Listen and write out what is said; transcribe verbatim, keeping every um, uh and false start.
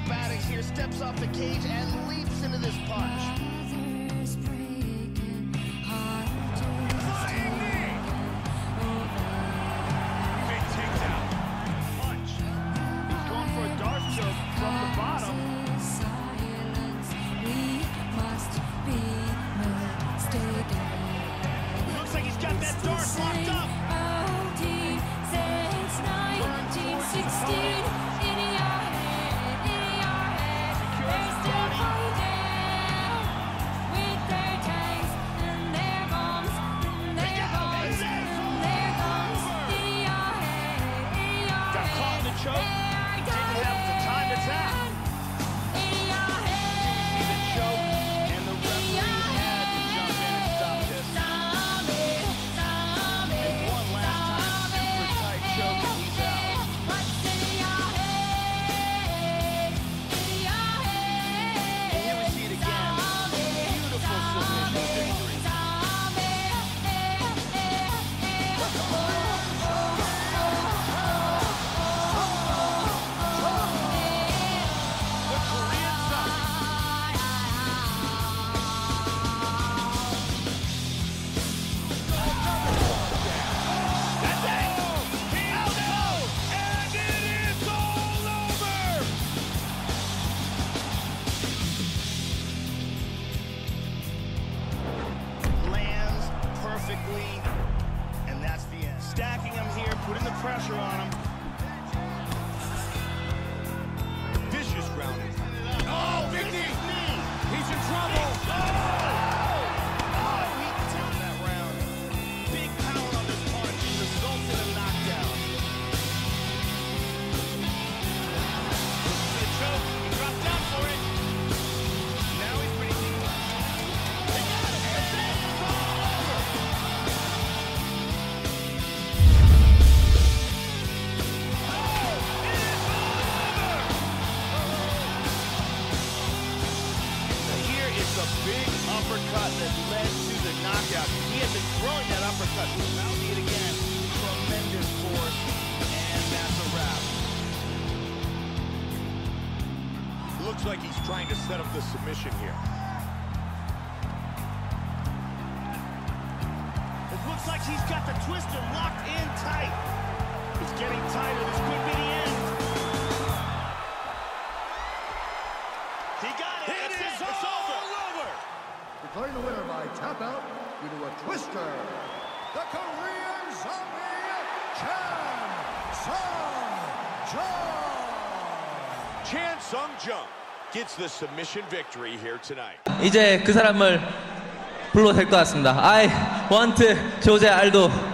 acrobatics here, steps off the cage and leaps into this punch. And that's the end. Stacking him here, putting the pressure on him. Vicious grounding. Oh, big knee! He's in trouble. Oh! Oh, he down that round. Big power on this punch results in a knockdown. This is a choke. He dropped down for it. Now he's pretty deep. They got it. That's it. Uppercut that led to the knockout. He had been throwing that uppercut. Now see it again. Tremendous force. And that's a wrap. Looks like he's trying to set up the submission here. It looks like he's got the twister locked in tight. It's getting tighter. This could be the end. He got it. It is over. Declaring the winner by tap out due to a twister, the Korean Zombie, Chansung Jung. Chansung Jung gets the submission victory here tonight. 이제 그 사람을 불러야 될 것 같습니다. I want Jose Aldo.